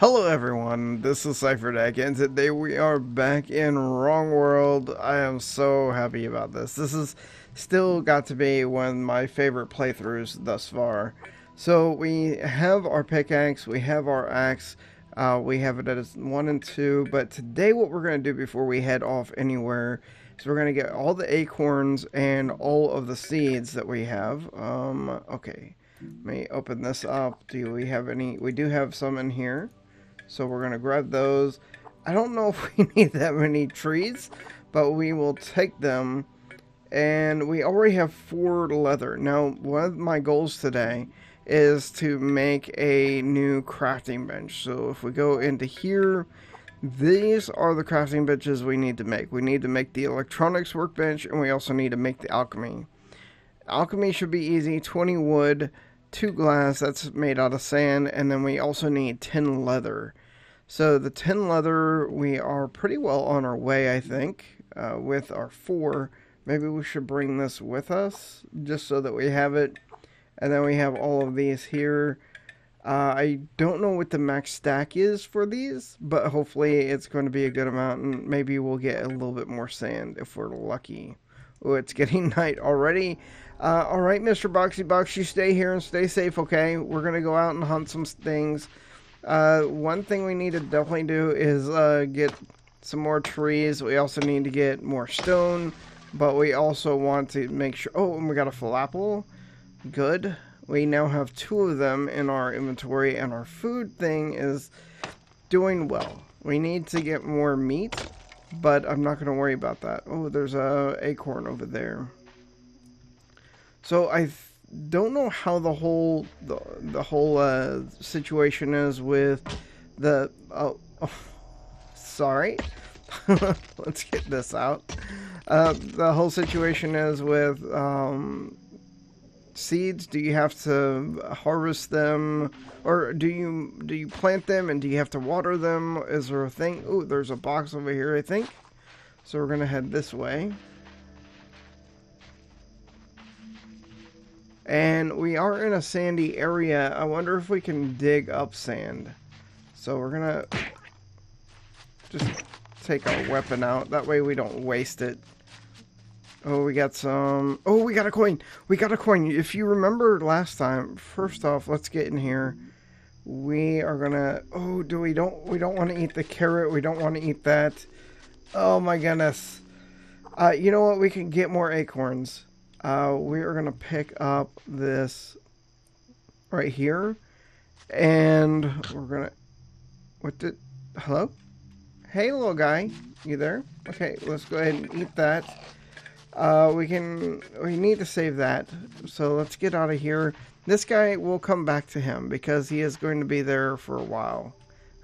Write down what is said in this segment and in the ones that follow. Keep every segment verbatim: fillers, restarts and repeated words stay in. Hello everyone, this is CipherDec, and today we are back in Wrong World. I am so happy about this. This is still got to be one of my favorite playthroughs thus far. So we have our pickaxe, we have our axe, uh, we have it as one and two, but today what we're going to do before we head off anywhere is we're going to get all the acorns and all of the seeds that we have. Um, okay, let me open this up. Do we have any? We do have some in here. So we're going to grab those. I don't know if we need that many trees, but we will take them. And we already have four leather. Now, one of my goals today is to make a new crafting bench. So if we go into here, these are the crafting benches we need to make. We need to make the electronics workbench, and we also need to make the alchemy. Alchemy should be easy. twenty wood, two glass, that's made out of sand, and then we also need ten leather. So the ten leather, we are pretty well on our way, I think, uh, with our four. Maybe we should bring this with us just so that we have it. And then we have all of these here. Uh, I don't know what the max stack is for these, but hopefully it's going to be a good amount, and maybe we'll get a little bit more sand if we're lucky. Oh, it's getting night already. Uh, all right, Mister Boxy Box, you stay here and stay safe, okay? We're going to go out and hunt some things. Uh, one thing we need to definitely do is uh, get some more trees. We also need to get more stone, but we also want to make sure... Oh, and we got a falafel. Good. We now have two of them in our inventory, and our food thing is doing well. We need to get more meat, but I'm not going to worry about that. Oh, there's an acorn over there. So I th don't know how the whole the, the whole uh, situation is with the oh, oh sorry let's get this out uh, the whole situation is with um, seeds. Do you have to harvest them, or do you do you plant them, and do you have to water them? Is there a thing? Oh, there's a box over here, I think. So we're gonna head this way. And we are in a sandy area. I wonder if we can dig up sand. So we're gonna just take our weapon out. That way we don't waste it. Oh, we got some... Oh, we got a coin. We got a coin. If you remember last time, first off, let's get in here. We are gonna... Oh, do we don't... We don't want to eat the carrot. We don't want to eat that. Oh, my goodness. Uh, you know what? We can get more acorns. Uh, we are going to pick up this right here, and we're going to, what did, hello? Hey, little guy, you there? Okay, let's go ahead and eat that. Uh, we can, we need to save that, so let's get out of here. This guy, we'll come back to him, because he is going to be there for a while.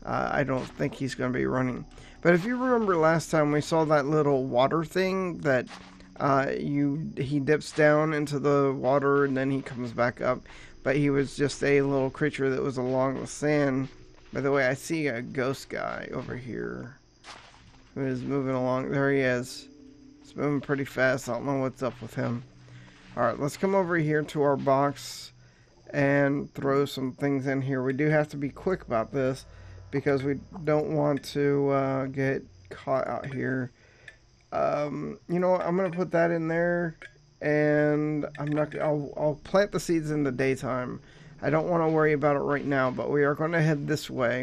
Uh, I don't think he's going to be running. But if you remember last time, we saw that little water thing that... Uh, you he dips down into the water, and then he comes back up, but he was just a little creature that was along the sand. By the way, I see a ghost guy over here who is moving along. There he is. He's moving pretty fast. I don't know what's up with him. Alright, let's come over here to our box and throw some things in here. We do have to be quick about this because we don't want to uh, get caught out here. Um, you know what, I'm going to put that in there, and I'm not, I'll, I'll plant the seeds in the daytime. I don't want to worry about it right now, but we are going to head this way,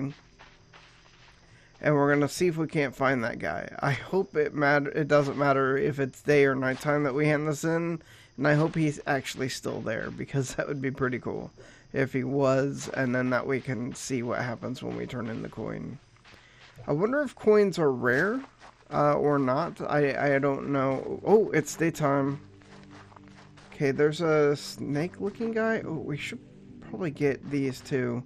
and we're going to see if we can't find that guy. I hope it matter. It doesn't matter if it's day or nighttime that we hand this in, and I hope he's actually still there, because that would be pretty cool if he was, and then that we can see what happens when we turn in the coin. I wonder if coins are rare. Uh, or not. I, I don't know. Oh, it's daytime. Okay, there's a snake looking guy. Oh, we should probably get these two,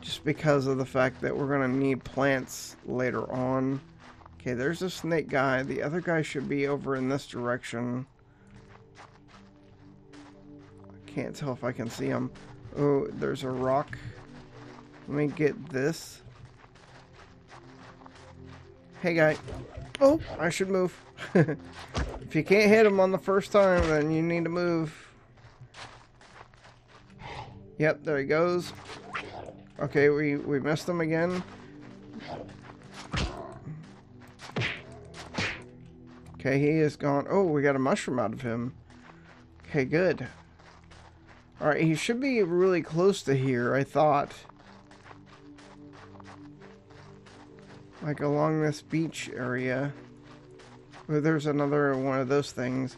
just because of the fact that we're going to need plants later on. Okay, there's a snake guy. The other guy should be over in this direction. I can't tell if I can see him. Oh, there's a rock. Let me get this. Hey, guy. Oh, I should move. If you can't hit him on the first time, then you need to move. Yep, there he goes. Okay, we, we missed them again. Okay, he is gone. Oh, we got a mushroom out of him. Okay, good. Alright, he should be really close to here, I thought. Like along this beach area. Well, there's another one of those things.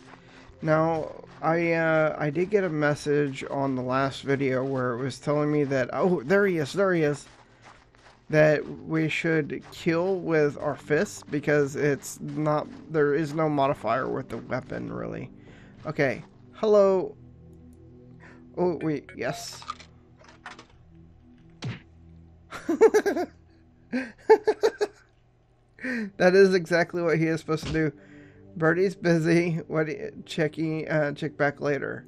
Now, I uh, I did get a message on the last video where it was telling me that, oh, there he is, there he is, that we should kill with our fists because it's not, there is no modifier with the weapon, really. Okay, hello. Oh, wait, yes. That is exactly what he is supposed to do. Birdie's busy. What? Checking. Uh, check back later.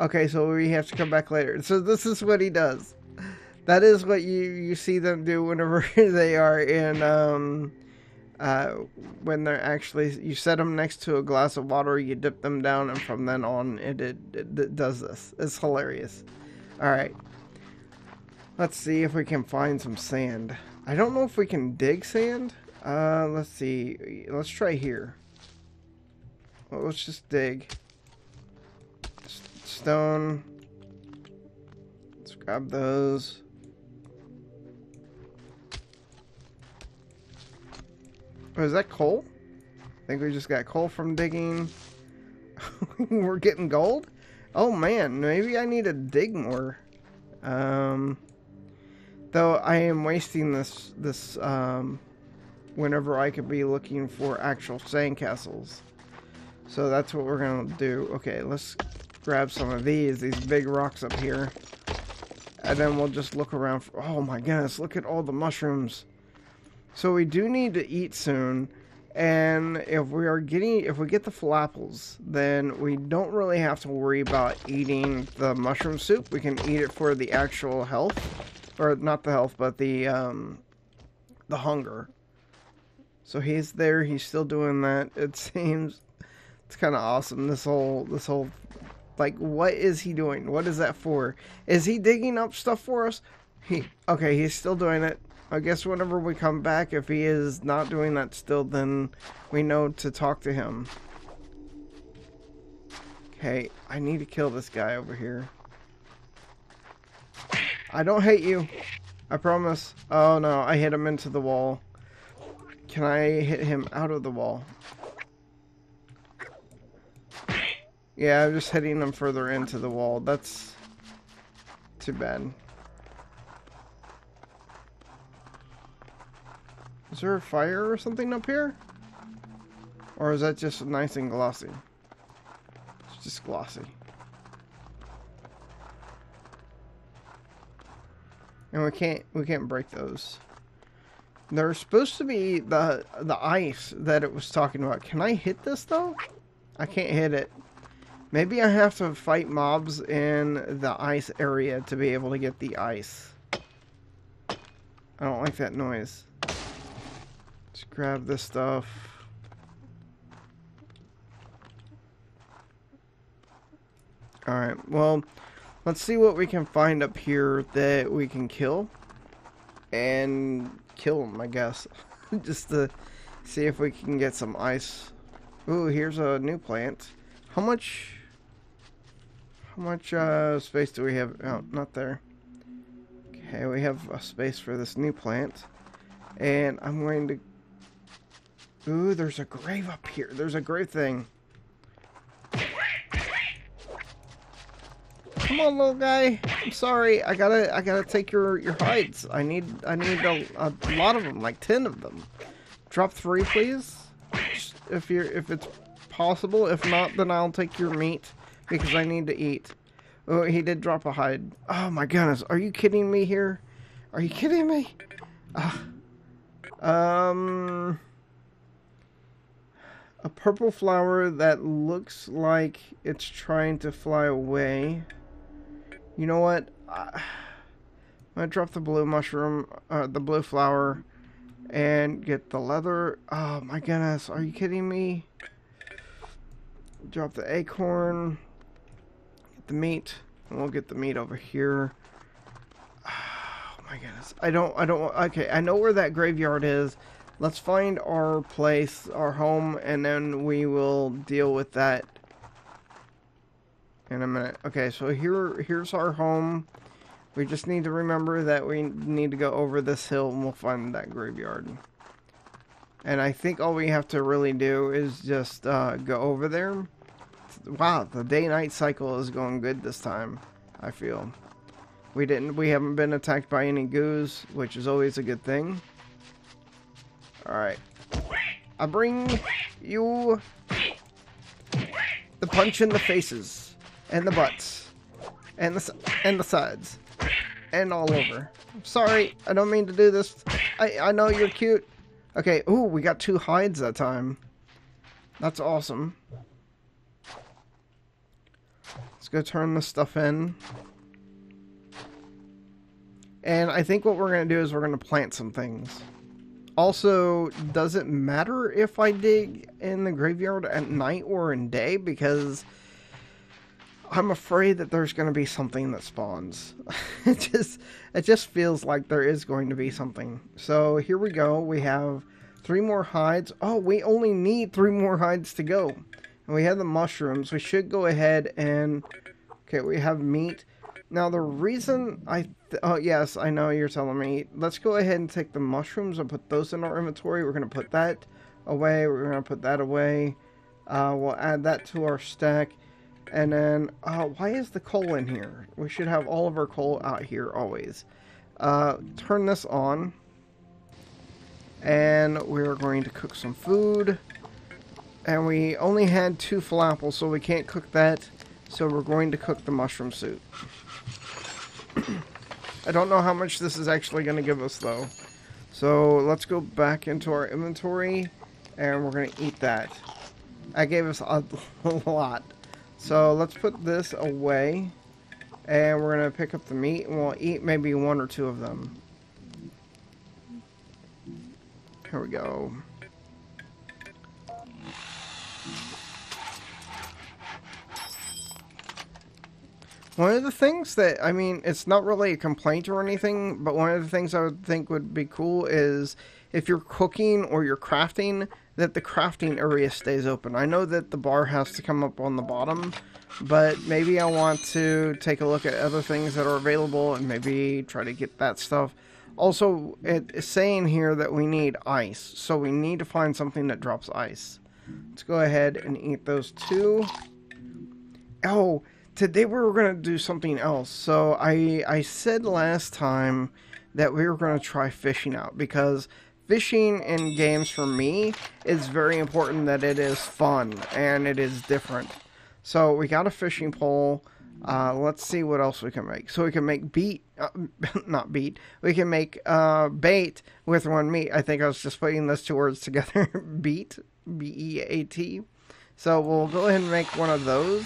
Okay, so we have to come back later. So this is what he does. That is what you you see them do whenever they are in um, uh, when they're actually, you set them next to a glass of water, you dip them down, and from then on it it, it, it does this. It's hilarious. All right. Let's see if we can find some sand. I don't know if we can dig sand. Uh, let's see. Let's try here. Well, let's just dig. S stone. Let's grab those. Oh, is that coal? I think we just got coal from digging. We're getting gold? Oh man, maybe I need to dig more. Um, though I am wasting this, this, um, whenever I could be looking for actual sandcastles. So that's what we're going to do. Okay, let's grab some of these, these big rocks up here. And then we'll just look around for... Oh my goodness, look at all the mushrooms. So we do need to eat soon. And if we are getting... If we get the flapples, then we don't really have to worry about eating the mushroom soup. We can eat it for the actual health. Or not the health, but the, um, the hunger. So he's there. He's still doing that, it seems. It's kind of awesome, this whole, this whole, like, what is he doing? What is that for? Is he digging up stuff for us? He, okay, he's still doing it. I guess whenever we come back, if he is not doing that still, then we know to talk to him. Okay, I need to kill this guy over here. I don't hate you. I promise. Oh, no, I hit him into the wall. Can I hit him out of the wall? Yeah, I'm just hitting them further into the wall. That's too bad. Is there a fire or something up here? Or is that just nice and glossy? It's just glossy. And we can't we can't break those. There's supposed to be the the ice that it was talking about. Can I hit this though? I can't hit it. Maybe I have to fight mobs in the ice area to be able to get the ice. I don't like that noise. Let's grab this stuff. Alright, well, let's see what we can find up here that we can kill. And kill them, I guess. Just to see if we can get some ice. Ooh, here's a new plant. How much... How much uh, space do we have? Oh, not there. Okay, we have a space for this new plant. And I'm going to... Ooh, there's a grave up here. There's a grave thing. Come on, little guy. I'm sorry. I gotta, I gotta take your, your hides. I need, I need a, a lot of them. Like ten of them. Drop three, please. If you're, if it's... possible. If not, then I'll take your meat because I need to eat. Oh, he did drop a hide. Oh my goodness, are you kidding me here? Are you kidding me? Uh, um, a purple flower that looks like it's trying to fly away. You know what? I, I dropped the blue mushroom, uh, the blue flower, and get the leather. Oh my goodness, are you kidding me? Drop the acorn, get the meat, and we'll get the meat over here. Oh my goodness. I don't, I don't, okay, I know where that graveyard is. Let's find our place, our home, and then we will deal with that in a minute. Okay, so here, here's our home. We just need to remember that we need to go over this hill and we'll find that graveyard. And I think all we have to really do is just uh, go over there. Wow, the day-night cycle is going good this time, I feel. We didn't, we haven't been attacked by any goos, which is always a good thing. Alright. I bring you the punch in the faces, and the butts, and the, and the sides, and all over. I'm sorry, I don't mean to do this. I, I know you're cute. Okay, ooh, we got two hides that time. That's awesome. Let's go turn this stuff in. And I think what we're going to do is we're going to plant some things. Also, does it matter if I dig in the graveyard at night or in day? Because I'm afraid that there's going to be something that spawns. it just it just feels like there is going to be something. So here we go. We have three more hides. Oh, we only need three more hides to go. And we have the mushrooms. We should go ahead and... Okay, we have meat. Now, the reason I... Th oh, yes, I know you're telling me. Let's go ahead and take the mushrooms and put those in our inventory. We're going to put that away. We're going to put that away. Uh, we'll add that to our stack. And then, uh, why is the coal in here? We should have all of our coal out here always. Uh, turn this on. And we're going to cook some food. And we only had two falafels, so we can't cook that. So we're going to cook the mushroom soup. I don't know how much this is actually going to give us, though. So let's go back into our inventory, and we're going to eat that. That gave us a lot. So let's put this away, and we're going to pick up the meat, and we'll eat maybe one or two of them. Here we go. One of the things that, I mean, it's not really a complaint or anything, but one of the things I would think would be cool is if you're cooking or you're crafting, that the crafting area stays open. I know that the bar has to come up on the bottom, but maybe I want to take a look at other things that are available and maybe try to get that stuff. Also, it's saying here that we need ice, so we need to find something that drops ice. Let's go ahead and eat those two. Oh, today we were going to do something else. So I, I said last time that we were going to try fishing out, because fishing in games for me is very important, that it is fun and it is different. So we got a fishing pole. Uh, let's see what else we can make. So we can make beat, uh, not beat, we can make uh, bait with one meat. I think I was just putting those two words together, beat, B E A T. So we'll go ahead and make one of those.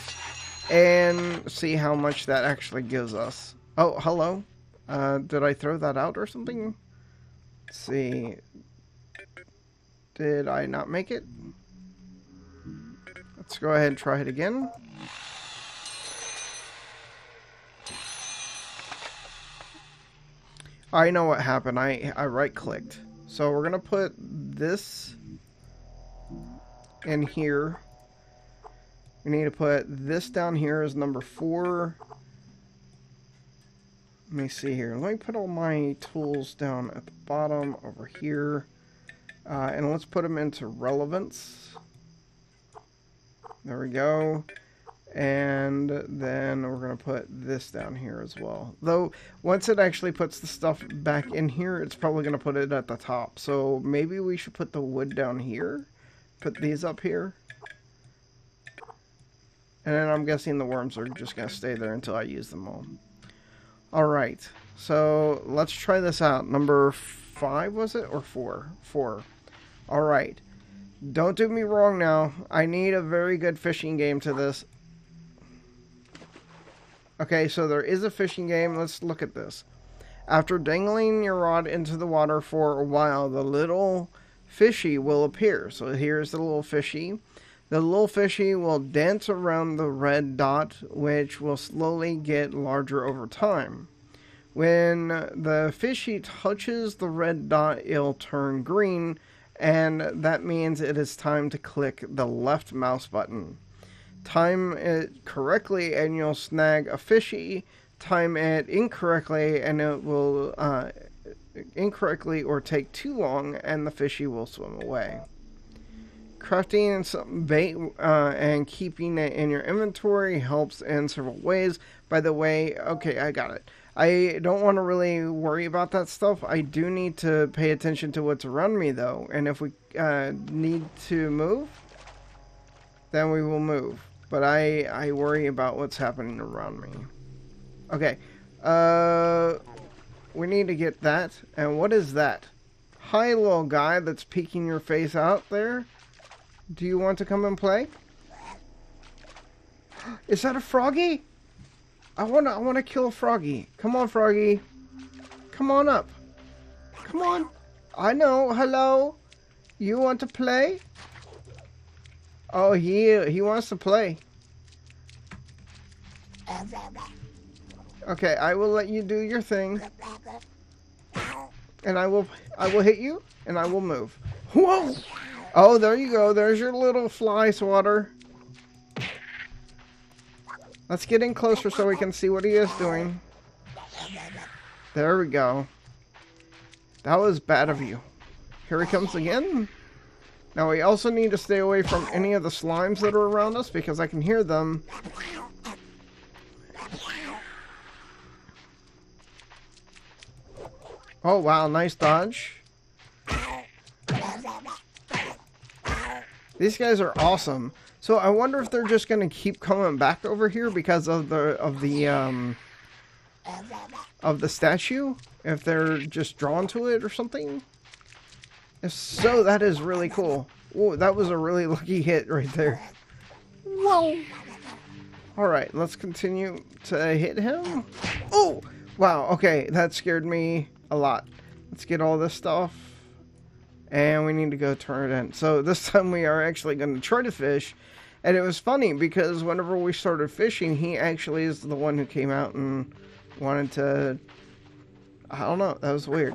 And see how much that actually gives us. Oh, hello. Uh, did I throw that out or something? Let's see. Did I not make it? Let's go ahead and try it again. I know what happened. I, I right-clicked. So we're going to put this in here. We need to put this down here as number four. Let me see here. Let me put all my tools down at the bottom over here. Uh, and let's put them into relevance. There we go. And then we're going to put this down here as well. Though, once it actually puts the stuff back in here, it's probably going to put it at the top. So maybe we should put the wood down here. Put these up here. And then I'm guessing the worms are just going to stay there until I use them all. Alright, so let's try this out. Number five, was it? Or four? Four. Alright. Don't do me wrong now. I need a very good fishing game to this. Okay, so there is a fishing game. Let's look at this. After dangling your rod into the water for a while, the little fishy will appear. So here's the little fishy. The little fishy will dance around the red dot, which will slowly get larger over time. When the fishy touches the red dot, it'll turn green, and that means it is time to click the left mouse button. Time it correctly and you'll snag a fishy. Time it incorrectly and it will uh, incorrectly or take too long, and the fishy will swim away. Crafting some bait uh, and keeping it in your inventory helps in several ways. By the way, okay, I got it. I don't want to really worry about that stuff. I do need to pay attention to what's around me, though. And if we uh, need to move, then we will move. But I, I worry about what's happening around me. Okay. Uh, we need to get that. And what is that? Hi, little guy that's peeking your face out there. Do you want to come and play? Is that a froggy? I wanna, I wanna kill Froggy. Come on, Froggy. Come on up. Come on. I know. Hello. You want to play? Oh, he he wants to play. Okay, I will let you do your thing, and I will I will hit you, and I will move. Whoa! Oh, there you go. There's your little fly swatter. Let's get in closer so we can see what he is doing. There we go. That was bad of you. Here he comes again. Now we also need to stay away from any of the slimes that are around us because I can hear them. Oh wow, nice dodge. These guys are awesome. So I wonder if they're just going to keep coming back over here because of the of the um, of the statue. If they're just drawn to it or something. If so, that is really cool. Whoa, that was a really lucky hit right there. Whoa! All right, let's continue to hit him. Oh! Wow. Okay, that scared me a lot. Let's get all this stuff. And we need to go turn it in. So this time we are actually going to try to fish. And it was funny because whenever we started fishing, he actually is the one who came out and wanted to... I don't know. That was weird.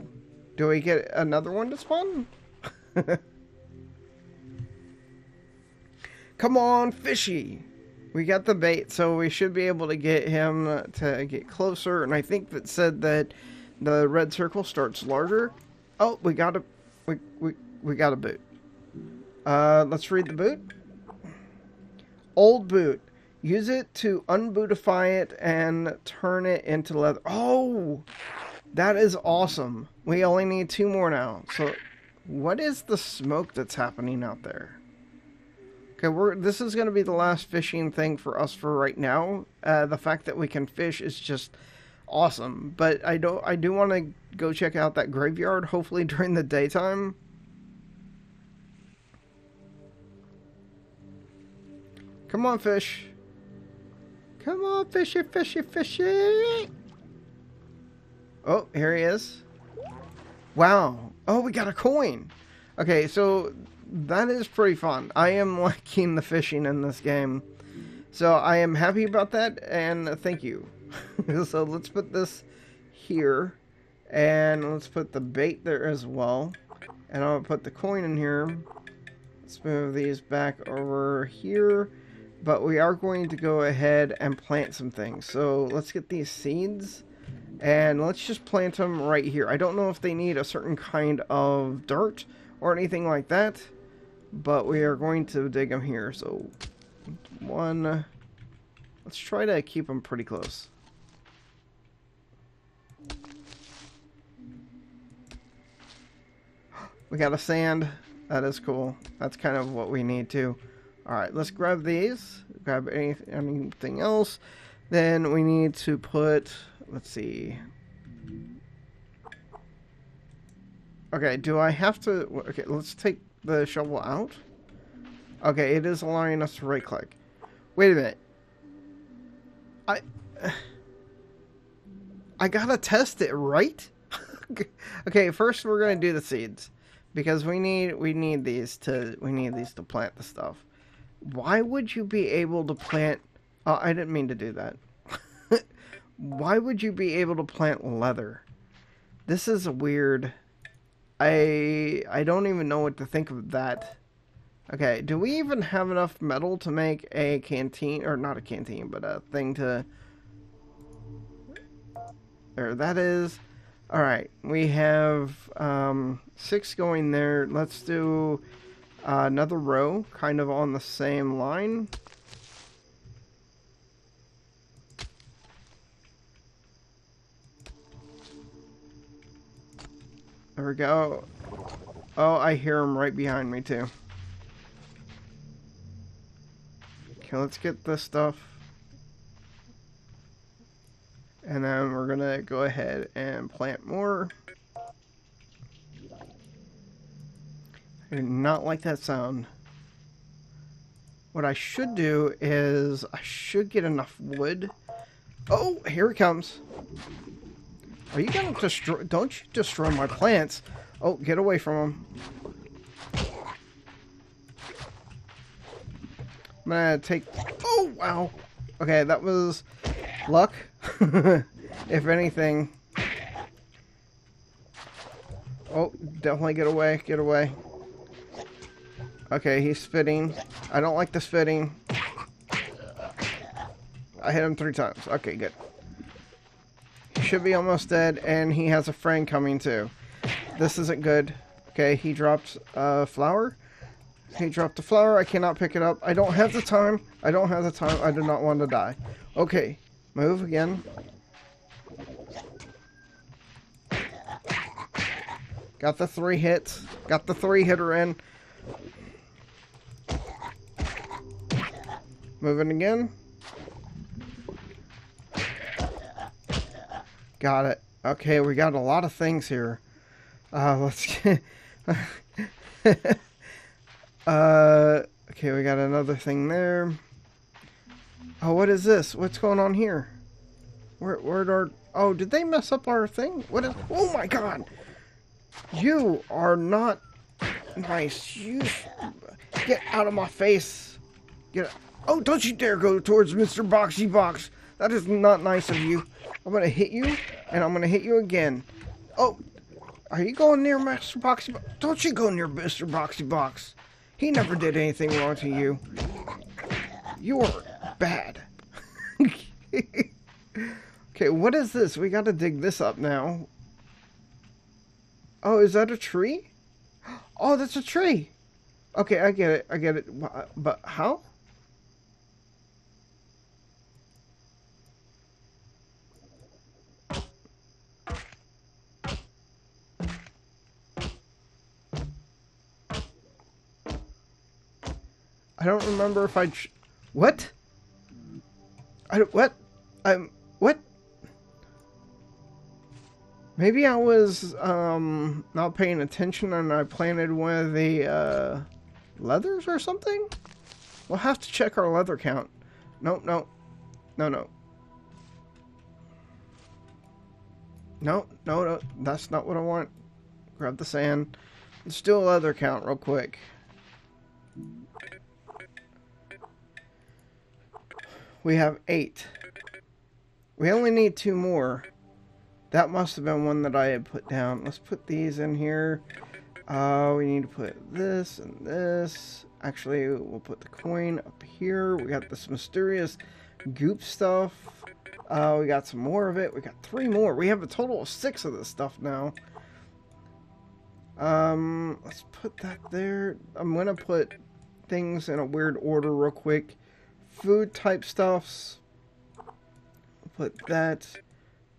Do we get another one to spawn? Come on, fishy. We got the bait, so we should be able to get him to get closer. And I think that said that the red circle starts larger. Oh, we got a... We, we, we got a boot. Uh, let's read the boot. Old boot. Use it to unbootify it and turn it into leather. Oh! That is awesome. We only need two more now. So, what is the smoke that's happening out there? Okay, we're, this is going to be the last fishing thing for us for right now. Uh, the fact that we can fish is just... awesome, but I don't. I do want to go check out that graveyard. Hopefully during the daytime. Come on, fish. Come on, fishy, fishy, fishy. Oh, here he is. Wow. Oh, we got a coin. Okay, so that is pretty fun. I am liking the fishing in this game, so I am happy about that. And thank you. So let's put this here, and let's put the bait there as well, and I'll put the coin in here. Let's move these back over here, but we are going to go ahead and plant some things. So let's get these seeds, and let's just plant them right here. I don't know if they need a certain kind of dirt or anything like that, but we are going to dig them here. So one, let's try to keep them pretty close. We got a sand. That is cool. That's kind of what we need too. Alright, let's grab these. Grab any, anything else. Then we need to put... let's see. Okay, do I have to... okay, let's take the shovel out. Okay, it is allowing us to right click. Wait a minute. I... I gotta test it, right? Okay, first we're gonna do the seeds because we need we need these to we need these to plant the stuff. Why would you be able to plant? Oh, I didn't mean to do that. why would you be able to plant leather? This is a weird... I I don't even know what to think of that. Okay, do we even have enough metal to make a canteen? Or not a canteen, but a thing to... There, that is. Alright, we have um, six going there. Let's do uh, another row, kind of on the same line. There we go. Oh, I hear him right behind me too. Okay, let's get this stuff. And then we're gonna go ahead and plant more. I do not like that sound. What I should do is I should get enough wood. Oh, here it comes. Are you gonna destroy? Don't you destroy my plants? Oh, get away from them! I'm gonna take. Oh wow! Okay, that was luck, if anything. Oh, definitely get away! Get away! Okay, he's spitting. I don't like the spitting. I hit him three times. Okay, good. Should be almost dead, and he has a friend coming too. This isn't good. Okay, he dropped a flower. He dropped a flower. I cannot pick it up. I don't have the time. I don't have the time. I do not want to die. Okay, move again. Got the three hits. Got the three hitter in. Moving again. Got it. Okay, we got a lot of things here. Uh, let's get... uh, okay, we got another thing there. Oh, what is this? What's going on here? Where, where are... Oh, did they mess up our thing? What is... Oh, my God! You are not nice. You... Get out of my face. Get... Oh, don't you dare go towards Mister Boxy Box. That is not nice of you. I'm going to hit you, and I'm going to hit you again. Oh, are you going near Mister Boxy Box? Don't you go near Mister Boxy Box. He never did anything wrong to you. You are bad. Okay, what is this? We got to dig this up now. Oh, is that a tree? Oh, that's a tree. Okay, I get it. I get it. But how? I don't remember if I... What? I don't... What? I'm... What? Maybe I was um, not paying attention and I planted one of the uh, leathers or something? We'll have to check our leather count. Nope, nope. No, no. No, no, no. That's not what I want. Grab the sand. Let's do a leather count real quick. We have eight. We only need two more. That must have been one that I had put down. Let's put these in here. Uh, we need to put this and this. Actually, we'll put the coin up here. We got this mysterious goop stuff. Uh, we got some more of it. We got three more. We have a total of six of this stuff now. Um, let's put that there. I'm gonna put things in a weird order real quick. Food type stuffs. Put that.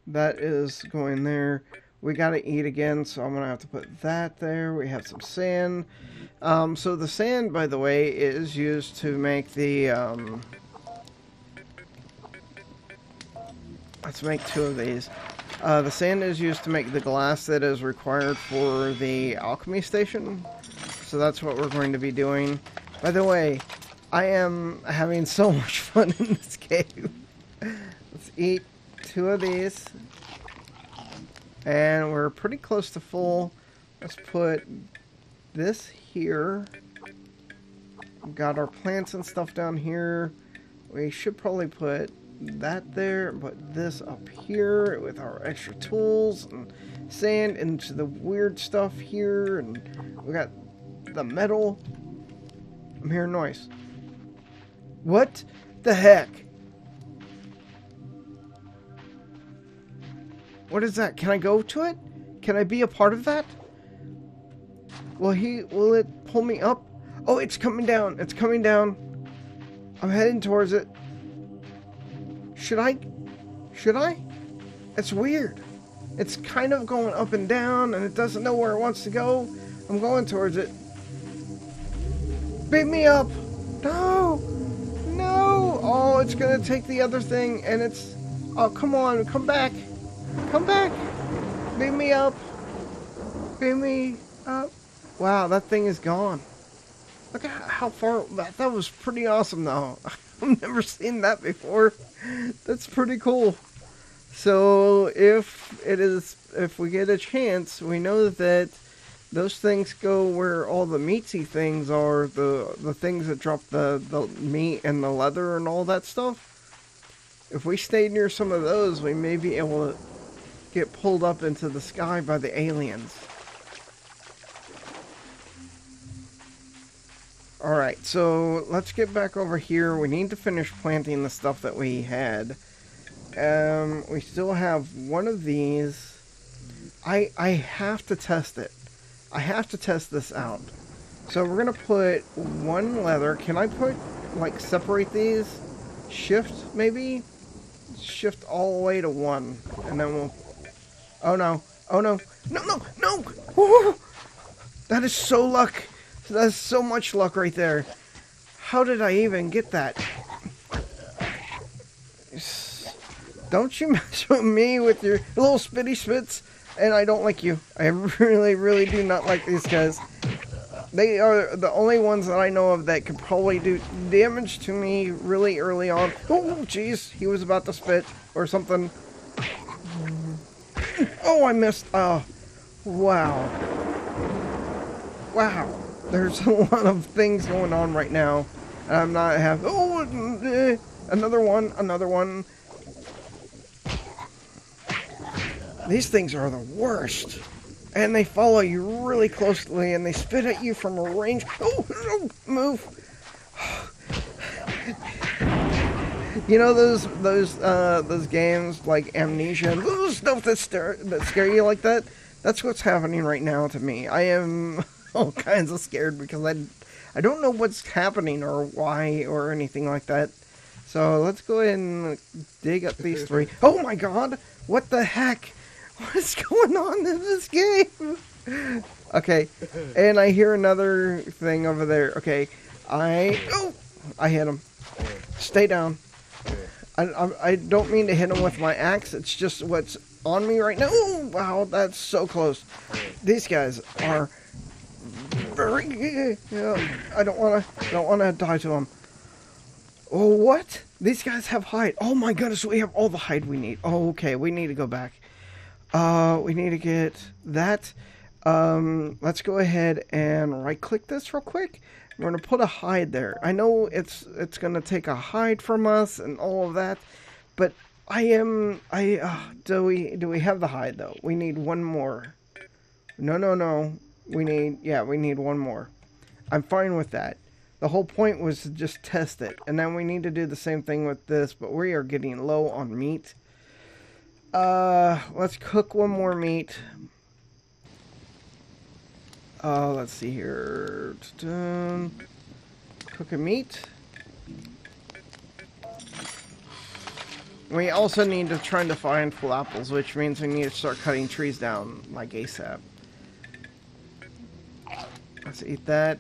That is going there. We gotta eat again, so I'm gonna have to put that there. We have some sand. Um, so the sand, by the way, is used to make the. Um, let's make two of these. Uh, the sand is used to make the glass that is required for the alchemy station. So that's what we're going to be doing. By the way. I am having so much fun in this game. Let's eat two of these. And we're pretty close to full. Let's put this here. We've got our plants and stuff down here. We should probably put that there, put this up here with our extra tools and sand and the weird stuff here, and we got the metal. I'm hearing noise. What the heck? What is that? Can I go to it? Can I be a part of that? Will he, will it pull me up? Oh, it's coming down. It's coming down. I'm heading towards it. Should I? Should I? It's weird. It's kind of going up and down, and it doesn't know where it wants to go. I'm going towards it. Beat me up. No. No. Oh, it's going to take the other thing, and it's... Oh, come on. Come back. Come back. Beat me up. Beat me up. Wow, that thing is gone. Look at how far... That, that was pretty awesome, though. I've never seen that before. That's pretty cool. So, if it is... If we get a chance, we know that those things go where all the meaty things are. The, the things that drop the, the meat and the leather and all that stuff. If we stay near some of those, we may be able to get pulled up into the sky by the aliens. Alright, so let's get back over here. We need to finish planting the stuff that we had. Um, we still have one of these. I, I have to test it. I have to test this out. So we're going to put one leather. Can I put, like, separate these? Shift, maybe? Shift all the way to one. And then we'll... Oh, no. Oh, no. No, no, no! Ooh! That is so luck. That's so much luck right there. How did I even get that? Don't you mess with me with your little spitty spits. And I don't like you. I really, really do not like these guys. They are the only ones that I know of that could probably do damage to me really early on. Oh, jeez. He was about to spit or something. Oh, I missed. Oh, wow. Wow. There's a lot of things going on right now, and I'm not having... Oh, eh, another one, another one. These things are the worst, and they follow you really closely, and they spit at you from a range. Oh, oh, move! You know those those uh, those games like Amnesia, those stuff that stare that scare you like that. That's what's happening right now to me. I am. All kinds of scared because I, I don't know what's happening or why or anything like that. So let's go ahead and dig up these three. Oh my god! What the heck? What is going on in this game? Okay, and I hear another thing over there. Okay, I... Oh! I hit him. Stay down. I, I, I don't mean to hit him with my axe. It's just what's on me right now. Oh, wow, that's so close. These guys are... I don't want to don't want to die to them. Oh, what? These guys have hide. Oh my goodness, we have all the hide we need. Oh, okay, we need to go back. Uh, we need to get that. Um, let's go ahead and right-click this real quick. We're going to put a hide there. I know it's it's going to take a hide from us and all of that, but I am I uh, do we do we have the hide though? We need one more. No, no, no. We need, yeah, we need one more. I'm fine with that. The whole point was to just test it. And then we need to do the same thing with this, but we are getting low on meat. Uh, let's cook one more meat. Uh, let's see here. Cook a meat. We also need to try to find full apples, which means we need to start cutting trees down, like ASAP. Let's eat that.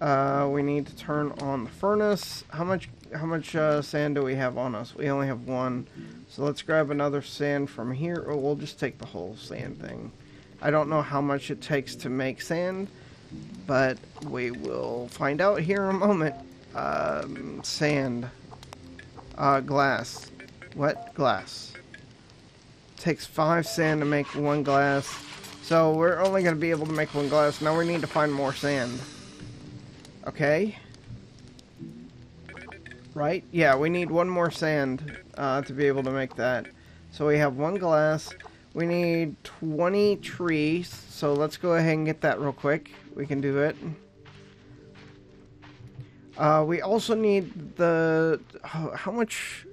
Uh, we need to turn on the furnace. How much how much uh, sand do we have on us? We only have one. So let's grab another sand from here. Or we'll just take the whole sand thing. I don't know how much it takes to make sand, but we will find out here in a moment. Um, sand. Uh, glass. What? Glass. Takes five sand to make one glass. So we're only going to be able to make one glass. Now we need to find more sand. Okay. right? Yeah, we need one more sand uh, to be able to make that. So we have one glass. We need twenty trees. So let's go ahead and get that real quick. We can do it. Uh, we also need the... How, how much...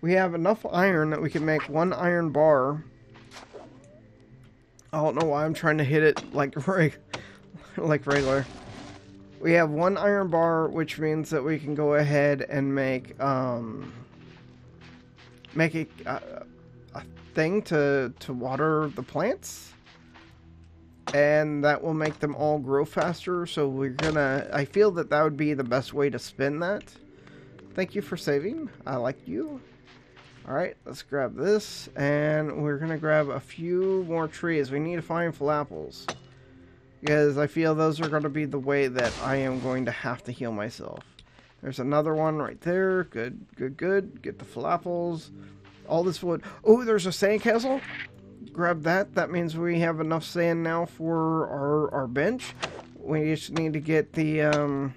We have enough iron that we can make one iron bar. I don't know why I'm trying to hit it like like regular. We have one iron bar, which means that we can go ahead and make um, make a, a, a thing to, to water the plants. And that will make them all grow faster. So we're gonna... I feel that that would be the best way to spin that. Thank you for saving. I like you. Alright, let's grab this. And we're gonna grab a few more trees. We need to find flapples, because I feel those are going to be the way that I am going to have to heal myself. There's another one right there. Good, good, good. Get the falafels. All this wood. Oh, there's a sandcastle. Grab that. That means we have enough sand now for our, our bench. We just need to get the... Um,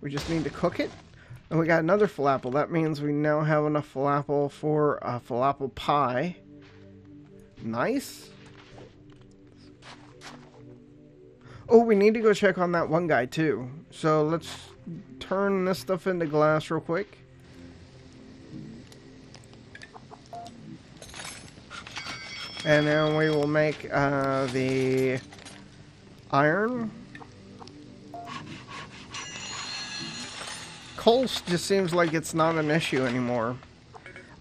we just need to cook it. And we got another falafel. That means we now have enough falafel for a falafel pie. Nice. Oh, we need to go check on that one guy, too. So let's turn this stuff into glass real quick. And then we will make uh, the iron. Coal just seems like it's not an issue anymore.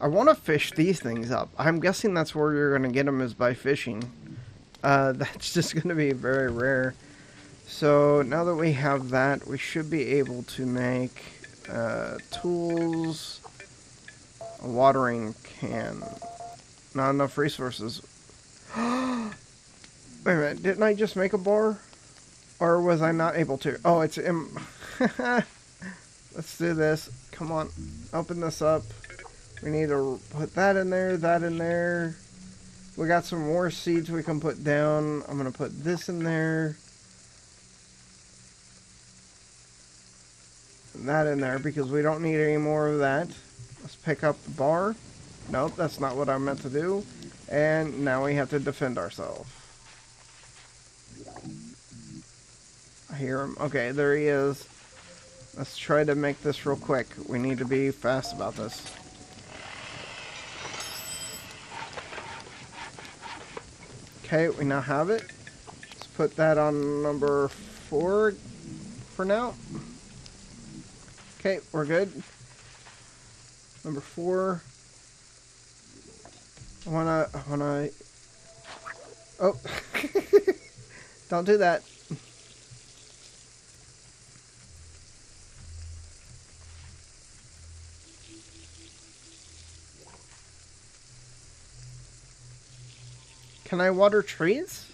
I want to fish these things up. I'm guessing that's where you're going to get them, is by fishing. Uh, that's just going to be very rare. So now that we have that, we should be able to make uh, tools, a watering can. Not enough resources. Wait a minute, didn't I just make a bar? Or was I not able to? Oh, it's in... Let's do this. Come on, open this up. We need to put that in there, that in there. We got some more seeds we can put down. I'm going to put this in there. That in there, because we don't need any more of that. Let's pick up the bar. Nope, that's not what I meant to do. And now we have to defend ourselves. I hear him. Okay, there he is. Let's try to make this real quick. We need to be fast about this. Okay, we now have it. Let's put that on number four for now. Okay, we're good. Number four. I wanna, I wanna, oh, don't do that. Can I water trees?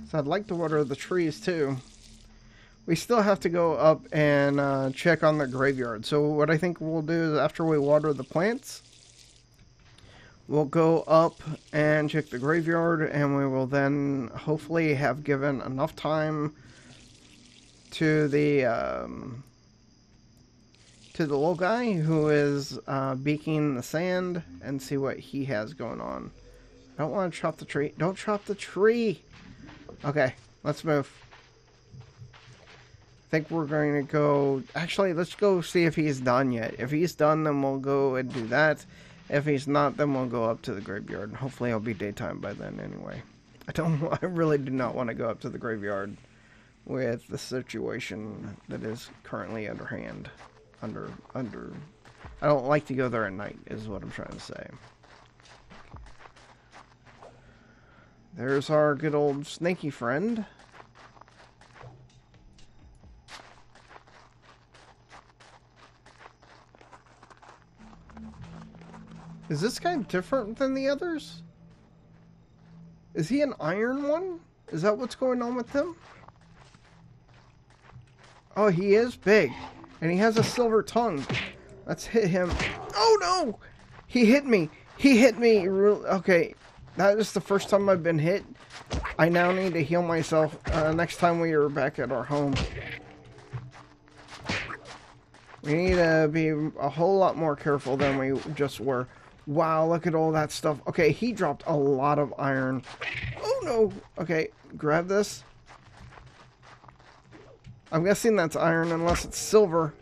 'Cause I'd like to water the trees too. We still have to go up and uh, check on the graveyard. So what I think we'll do is, after we water the plants, we'll go up and check the graveyard, and we will then hopefully have given enough time to the um, to the little guy who is uh, beaking the sand, and see what he has going on. I don't want to chop the tree. Don't chop the tree. Okay, let's move. Think we're going to go... Actually, let's go see if he's done yet. If he's done, then we'll go and do that. If he's not, then we'll go up to the graveyard. And hopefully it'll be daytime by then anyway. I don't... I really do not want to go up to the graveyard with the situation that is currently underhand. Under... under... I don't like to go there at night, is what I'm trying to say. There's our good old snaky friend. Is this guy different than the others? Is he an iron one? Is that what's going on with him? Oh, he is big. And he has a silver tongue. Let's hit him. Oh, no! He hit me. He hit me. Okay. That is the first time I've been hit. I now need to heal myself uh, next time we are back at our home. We need to be a whole lot more careful than we just were. Wow, look at all that stuff. Okay, he dropped a lot of iron. Oh, no. Okay, grab this. I'm guessing that's iron unless it's silver.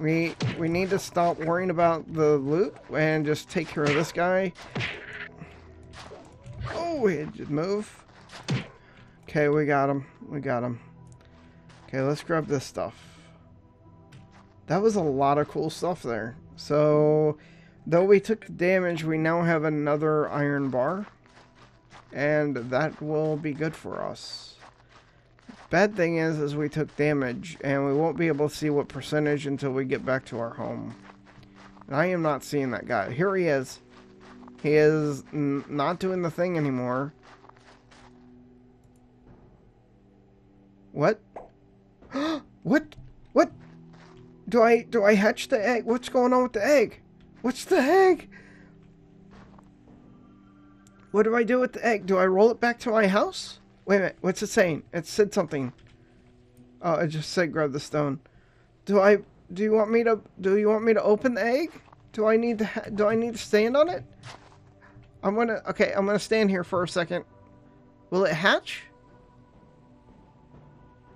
We, we need to stop worrying about the loot and just take care of this guy. Oh, he did move. Okay, we got him. We got him. Okay, let's grab this stuff. That was a lot of cool stuff there. So, though we took damage, we now have another iron bar. And that will be good for us. Bad thing is, is we took damage, and we won't be able to see what percentage until we get back to our home. And I am not seeing that guy. Here he is. He is n- not doing the thing anymore. What? What? What? Do I do I hatch the egg? What's going on with the egg? What's the egg? What do I do with the egg? Do I roll it back to my house? Wait a minute. What's it saying? It said something. Oh, it just said grab the stone. Do I? Do you want me to? Do you want me to open the egg? Do I need to? Ha do I need to stand on it? I'm gonna. Okay, I'm gonna stand here for a second. Will it hatch?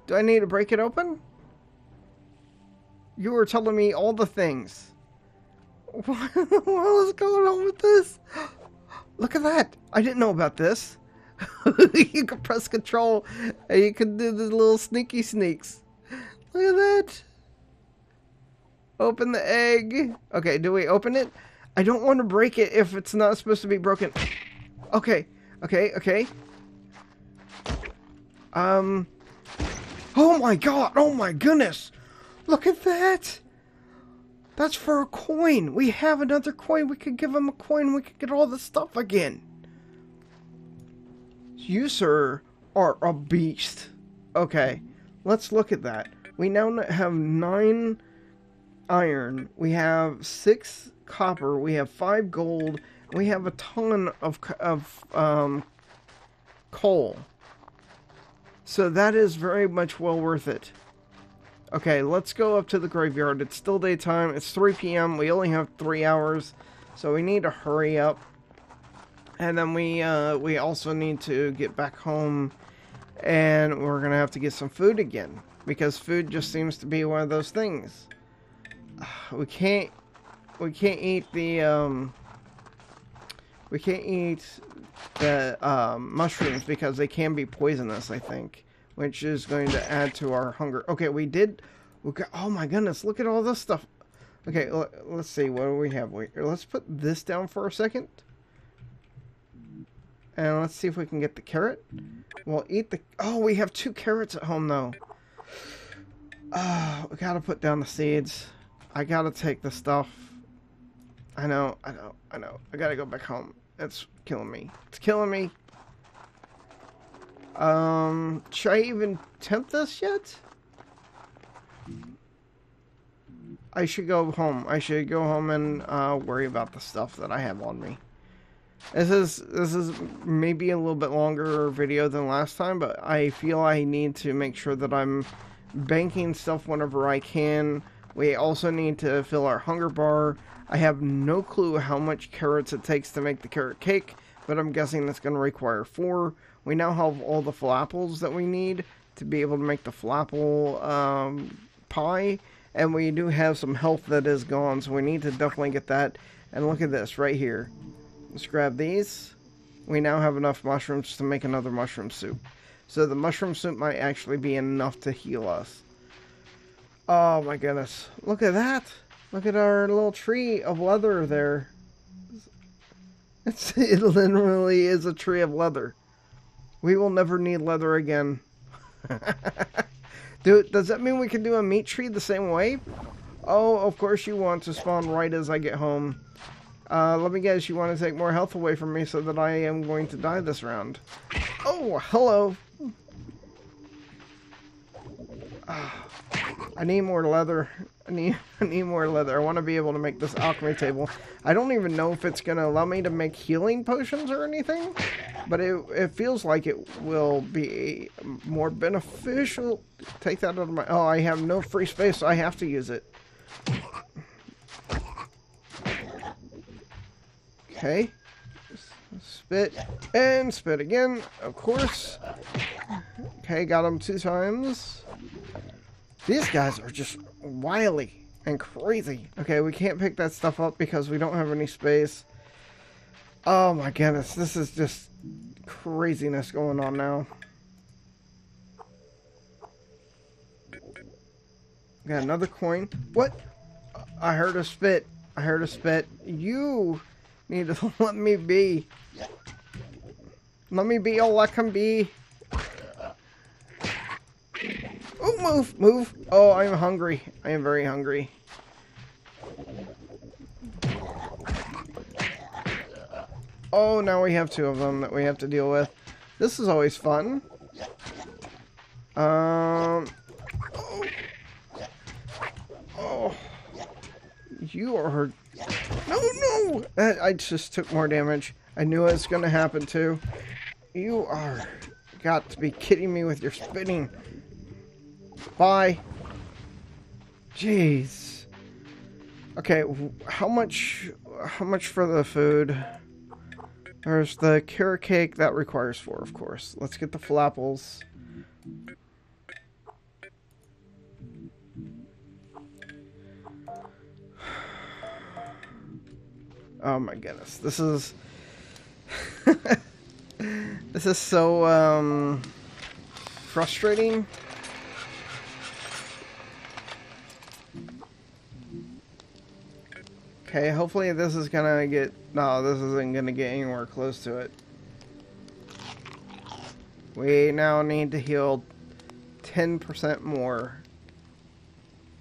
Do I need to break it open? You were telling me all the things. What is going on with this? Look at that. I didn't know about this. You can press control and you can do the little sneaky sneaks. Look at that. Open the egg. Okay, do we open it? I don't want to break it if it's not supposed to be broken. Okay, okay, okay. Um... Oh my god, oh my goodness. Look at that. That's for a coin. We have another coin. We could give him a coin. We could get all the stuff again. You, sir, are a beast. Okay, let's look at that. We now have nine iron. We have six copper. We have five gold. We have a ton of, of um, coal. So that is very much well worth it. Okay, let's go up to the graveyard. It's still daytime. It's three P M We only have three hours, so we need to hurry up. And then we uh, we also need to get back home, and we're gonna have to get some food again because food just seems to be one of those things. We can't we can't eat the um, we can't eat. The um, mushrooms because they can be poisonous, I think, which is going to add to our hunger. Okay, we did. We got, oh my goodness, look at all this stuff. Okay, let's see, what do we have? Wait, let's put this down for a second, and let's see if we can get the carrot. We'll eat the. Oh, we have two carrots at home though. Oh, we gotta put down the seeds. I gotta take the stuff. I know, I know, I know. I gotta go back home. That's killing me. It's killing me. Um, should I even tempt this yet? I should go home. I should go home and uh, worry about the stuff that I have on me. This is this is maybe a little bit longer video than last time, but I feel I need to make sure that I'm banking stuff whenever I can. We also need to fill our hunger bar. I have no clue how much carrots it takes to make the carrot cake, but I'm guessing that's going to require four. We now have all the flapples that we need to be able to make the flapple um, pie, and we do have some health that is gone, so we need to definitely get that. And look at this right here. Let's grab these. We now have enough mushrooms to make another mushroom soup. So the mushroom soup might actually be enough to heal us. Oh my goodness. Look at that. Look at our little tree of leather there. It's, it literally is a tree of leather. We will never need leather again. do, does that mean we can do a meat tree the same way? Oh, of course you want to spawn right as I get home. Uh, let me guess, you want to take more health away from me so that I am going to die this round. Oh, hello. Ah. I need more leather. I need, I need more leather. I want to be able to make this alchemy table. I don't even know if it's going to allow me to make healing potions or anything, but it, it feels like it will be more beneficial. Take that out of my... Oh, I have no free space, so I have to use it. Okay. Spit and spit again, of course. Okay, got him two times. These guys are just wily and crazy. Okay, we can't pick that stuff up because we don't have any space. Oh my goodness, this is just craziness going on now. Got another coin. What? I heard a spit. I heard a spit. You need to let me be. Let me be all I can be. Oh, move, move. Oh, I'm hungry. I am very hungry. Oh, now we have two of them that we have to deal with. This is always fun. Um. Oh. Oh. You are hurt. No, no. I just took more damage. I knew it was going to happen too. You are got to be kidding me with your spinning. Bye. Jeez. Okay, how much how much for the food? There's the carrot cake that requires four, of course. Let's get the flapples. Oh my goodness. This is this is so um frustrating. Okay, hopefully this is gonna get... No, this isn't gonna get anywhere close to it. We now need to heal ten percent more.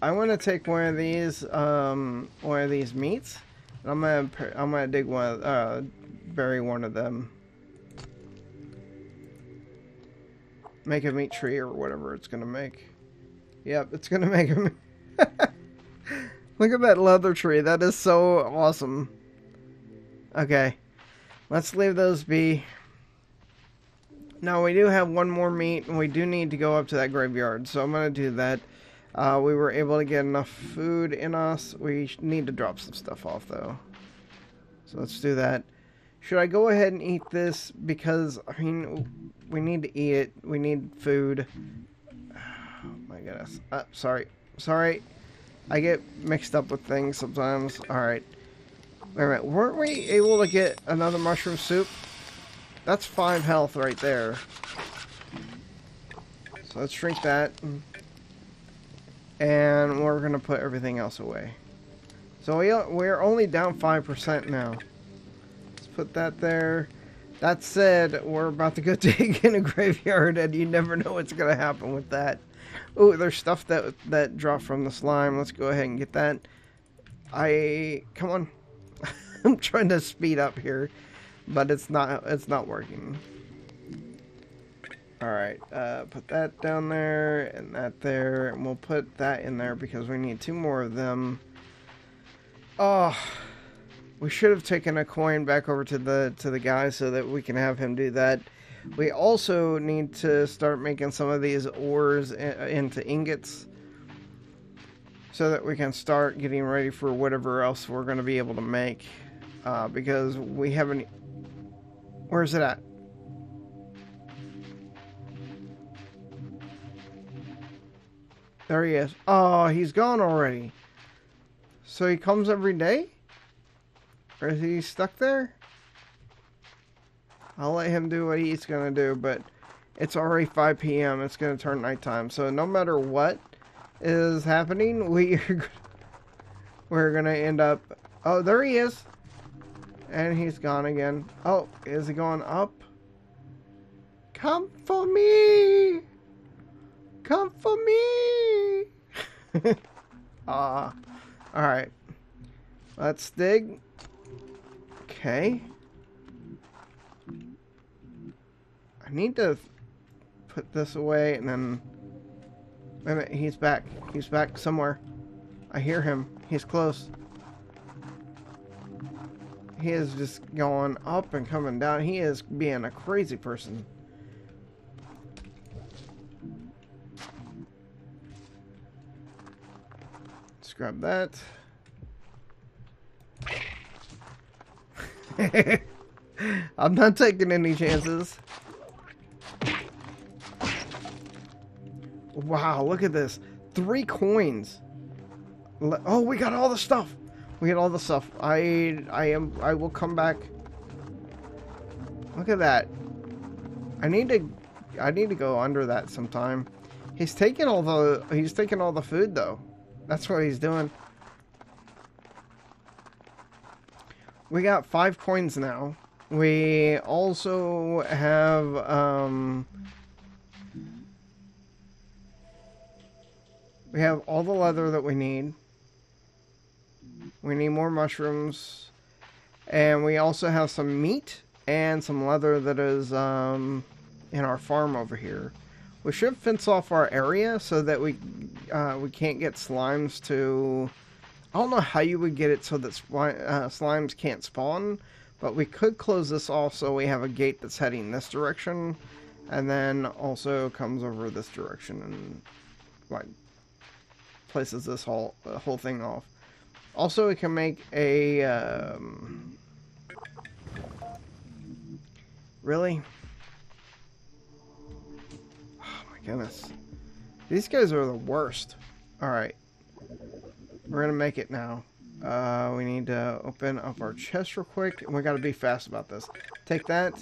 I want to take one of these, um, one of these meats. And I'm gonna, I'm gonna dig one, of, uh, bury one of them. Make a meat tree or whatever it's gonna make. Yep, it's gonna make a. Look at that leather tree. That is so awesome. Okay. Let's leave those be. Now, we do have one more meat, and we do need to go up to that graveyard. So I'm going to do that. Uh, we were able to get enough food in us. We need to drop some stuff off, though. So let's do that. Should I go ahead and eat this? Because, I mean, we need to eat it. We need food. Oh, my goodness. Uh, sorry. Sorry. I get mixed up with things sometimes. Alright. Wait a minute. Weren't we able to get another mushroom soup? That's five health right there. So let's drink that. And we're going to put everything else away. So we, we're only down five percent now. Let's put that there. That said, we're about to go dig in a graveyard, and you never know what's going to happen with that. Oh, there's stuff that that dropped from the slime. Let's go ahead and get that. I come on. I'm trying to speed up here, but it's not it's not working. All right, uh, put that down there and that there, and we'll put that in there because we need two more of them. Oh, we should have taken a coin back over to the to the guy so that we can have him do that. We also need to start making some of these ores into ingots so that we can start getting ready for whatever else we're going to be able to make, uh, because we haven't... Where's it at? There he is. Oh, he's gone already. So he comes every day? Or is he stuck there? I'll let him do what he's going to do, but it's already five P M It's going to turn nighttime. So no matter what is happening, we are, we're going to end up... Oh, there he is. And he's gone again. Oh, is he going up? Come for me. Come for me. Ah, all right. Let's dig. Okay. I need to put this away and then Wait a minute, he's back. He's back somewhere. I hear him. He's close. He is just going up and coming down. He is being a crazy person. Let's grab that. I'm not taking any chances. Wow, look at this. Three coins. Oh, we got all the stuff. We got all the stuff. I I am I will come back. Look at that. I need to I need to go under that sometime. He's taking all the he's taking all the food though. That's what he's doing. We got five coins now. We also have um we have all the leather that we need. We need more mushrooms. And we also have some meat and some leather that is um, in our farm over here. We should fence off our area so that we uh, we can't get slimes to... I don't know how you would get it so that uh, slimes can't spawn. But we could close this off so we have a gate that's heading this direction. And then also comes over this direction and like places this whole, uh, whole thing off. Also, we can make a, um, really? Oh my goodness. These guys are the worst. Alright. We're gonna make it now. Uh, we need to open up our chest real quick, and we gotta be fast about this. Take that,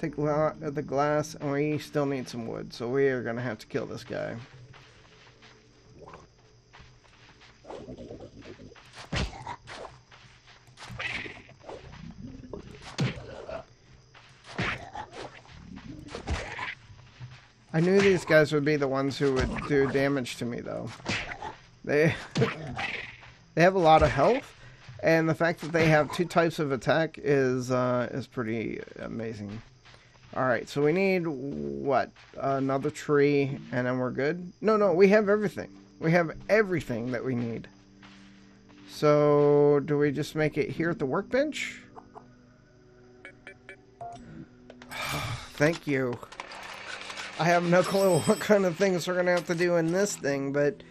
take the glass, and we still need some wood, so we are gonna have to kill this guy. I knew these guys would be the ones who would do damage to me, though. They they have a lot of health, and the fact that they have two types of attack is uh, is pretty amazing. All right, so we need what? Another tree, and then we're good. No, no, we have everything. We have everything that we need. So do we just make it here at the workbench? Thank you. I have no clue what kind of things we're going to have to do in this thing, but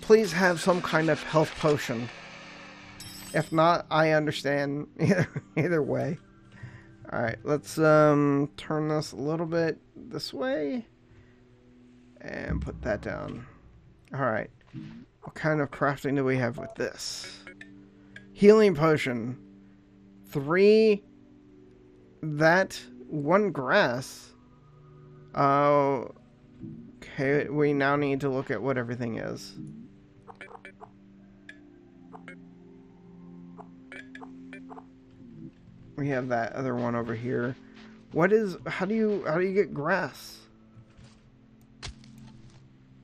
please have some kind of health potion. If not, I understand either, either way. Alright, let's um, turn this a little bit this way. And put that down. Alright. What kind of crafting do we have with this? Healing potion. Three. That. One grass. Uh, okay, we now need to look at what everything is. We have that other one over here. What is, how do you, how do you get grass?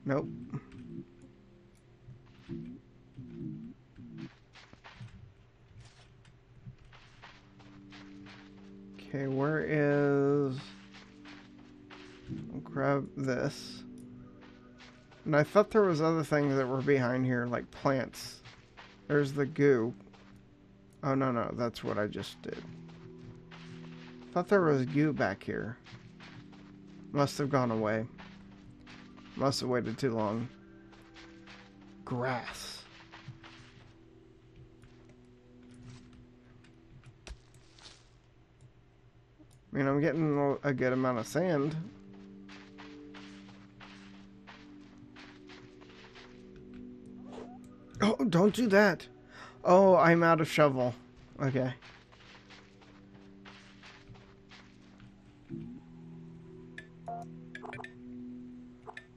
Nope. Okay, where is... I'll grab this. And I thought there was other things that were behind here, like plants. There's the goo. Oh, no, no. That's what I just did. I thought there was goo back here. Must have gone away. Must have waited too long. Grass. I mean, I'm getting a good amount of sand. Oh, don't do that. Oh, I'm out of shovel. Okay.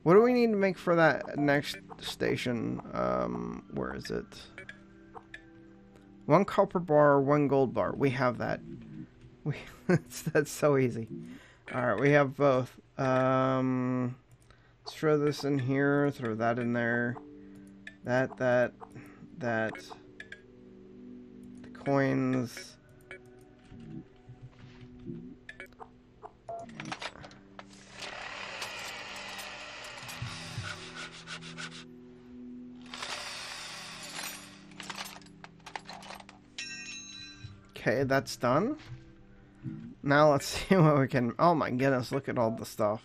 What do we need to make for that next station? Um, where is it? One copper bar, one gold bar. We have that. We that's so easy. All right, we have both. Um, let's throw this in here. Throw that in there. That, that, that, the coins. Okay, that's done. Now let's see what we can... Oh my goodness, look at all the stuff.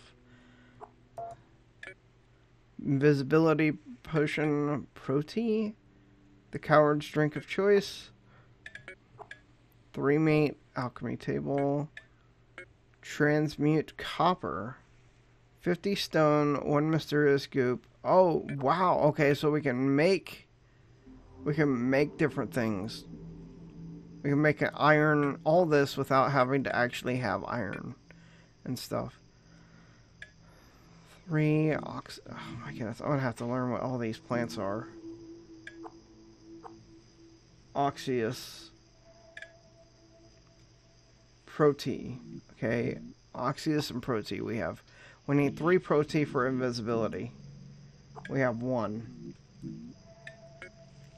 Invisibility potion protea. The coward's drink of choice. Three mate alchemy table. Transmute copper. fifty stone, one mysterious goop. Oh, wow. Okay, so we can make... We can make different things. We can make an iron, all this without having to actually have iron and stuff. Three ox. Oh my goodness, I'm gonna have to learn what all these plants are. Oxyus. Protea. Okay, Oxyus and Protea we have. We need three Protea for invisibility. We have one.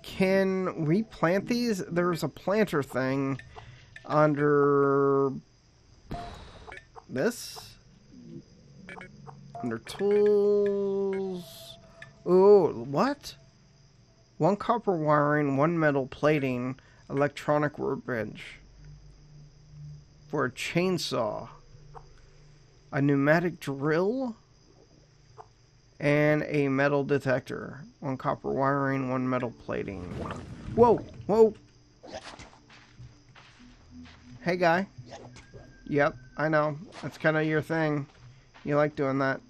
Can we plant these? There's a planter thing under this. Under tools. Oh, what? One copper wiring, one metal plating, electronic workbench. For a chainsaw. A pneumatic drill. And a metal detector. One copper wiring, one metal plating. Whoa! Whoa! Hey, guy. Yep, I know. That's kind of your thing. You like doing that.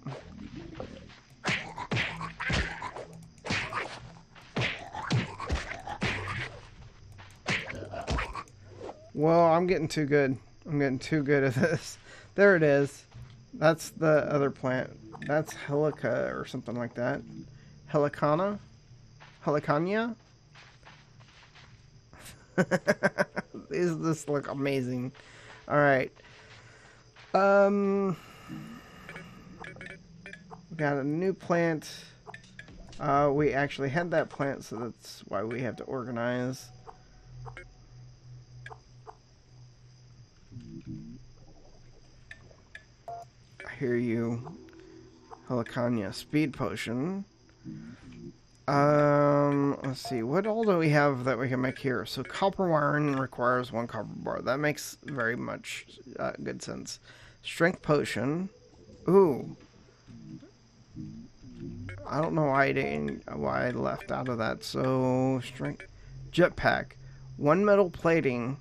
Well, I'm getting too good. I'm getting too good at this. There it is. That's the other plant. That's Helica or something like that. Helicana? Helicania? These this look amazing. Alright. Um got a new plant. Uh we actually had that plant, so that's why we have to organize. I hear you. Helicania speed potion. Um, let's see. What all do we have that we can make here? So copper wiring requires one copper bar. That makes very much uh, good sense. Strength potion. Ooh. I don't know why I didn't, why I left out of that. So strength. Jetpack. One metal plating.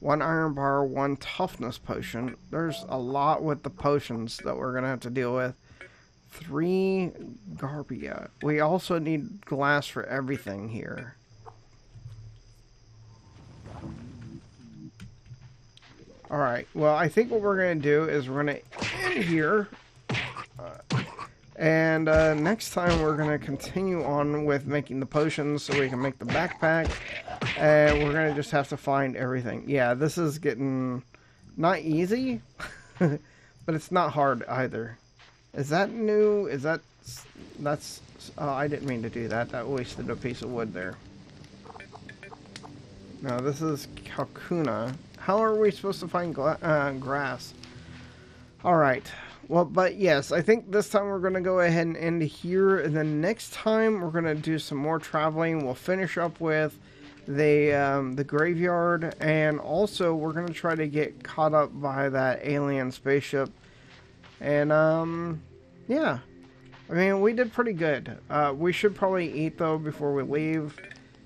One iron bar. One toughness potion. There's a lot with the potions that we're gonna have to deal with. Three garbia. We also need glass for everything here. Alright, well, I think what we're going to do is we're going to end here. Uh, and uh, next time we're going to continue on with making the potions so we can make the backpack. And we're going to just have to find everything. Yeah, this is getting not easy, but it's not hard either. Is that new? Is that... That's... Oh, I didn't mean to do that. That wasted a piece of wood there. Now, this is Kalkuna. How are we supposed to find gla uh, grass? Alright. Well, but yes, I think this time we're going to go ahead and end here. And then next time, we're going to do some more traveling. We'll finish up with the, um, the graveyard. And also, we're going to try to get caught up by that alien spaceship. And, um, yeah, I mean, we did pretty good. Uh, we should probably eat, though, before we leave.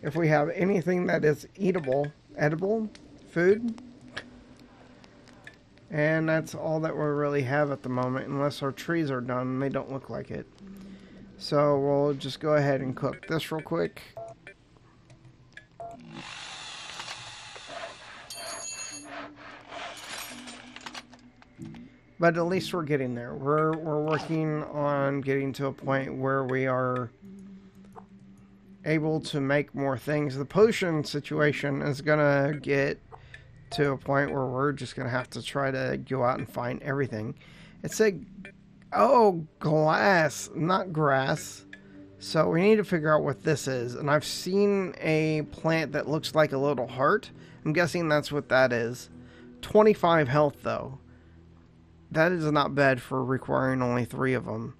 If we have anything that is eatable, edible food. And that's all that we really have at the moment, unless our trees are done. They don't look like it. So we'll just go ahead and cook this real quick. But at least we're getting there. We're we're working on getting to a point where we are able to make more things. The potion situation is gonna get to a point where we're just gonna have to try to go out and find everything. It said, oh, glass, not grass. So we need to figure out what this is. And I've seen a plant that looks like a little heart. I'm guessing that's what that is. twenty-five health though. That is not bad for requiring only three of them.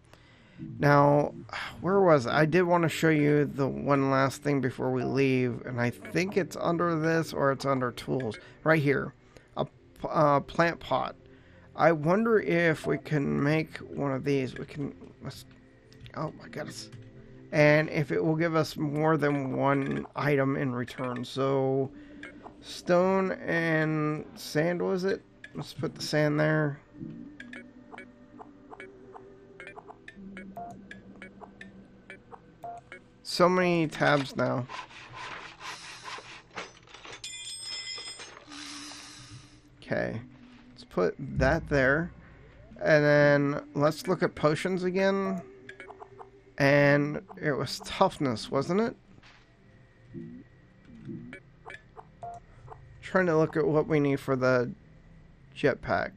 Now, where was I? I did want to show you the one last thing before we leave, and I think it's under this or it's under tools. Right here, a uh, plant pot. I wonder if we can make one of these. We can, let's, oh my goodness. And if it will give us more than one item in return. So, stone and sand, was it? Let's put the sand there. So many tabs now. Okay, let's put that there, and then let's look at potions again. And it was toughness, wasn't it? Trying to look at what we need for the jetpack.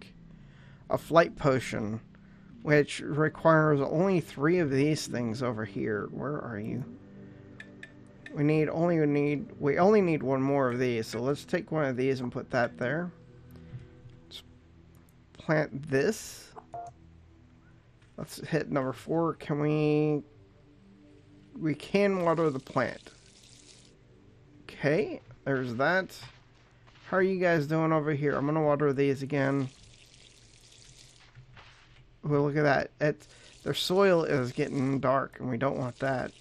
A flight potion, which requires only three of these things over here. Where are you? We need only we need we only need one more of these, so let's take one of these and put that there. Let's plant this. Let's hit number four. Can we we can water the plant? Okay, there's that. How are you guys doing over here? I'm gonna water these again. Well, look at that. It's, their soil is getting dark, and we don't want that.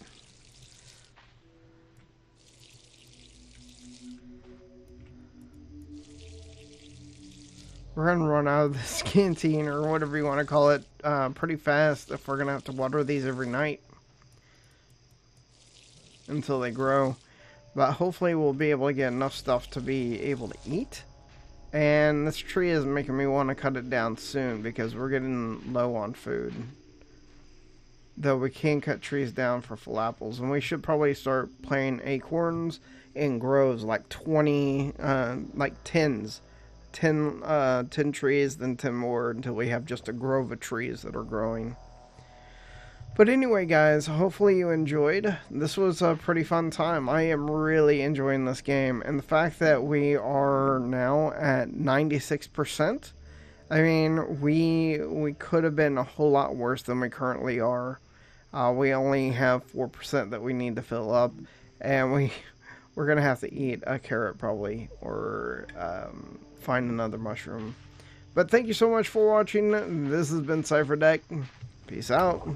We're going to run out of this canteen, or whatever you want to call it, uh, pretty fast if we're going to have to water these every night until they grow. But hopefully we'll be able to get enough stuff to be able to eat. And this tree is making me want to cut it down soon because we're getting low on food. Though we can cut trees down for full apples. And we should probably start planting acorns in groves, like twenty, uh, like tins. ten uh ten trees, then ten more, until we have just a grove of trees that are growing. But anyway, guys, hopefully you enjoyed. This was a pretty fun time. I am really enjoying this game, and the fact that we are now at ninety-six percent, I mean, we we could have been a whole lot worse than we currently are. Uh, we only have four percent that we need to fill up, and we we're gonna have to eat a carrot probably, or um find another mushroom. But thank you so much for watching. This has been CipherDec. Peace out.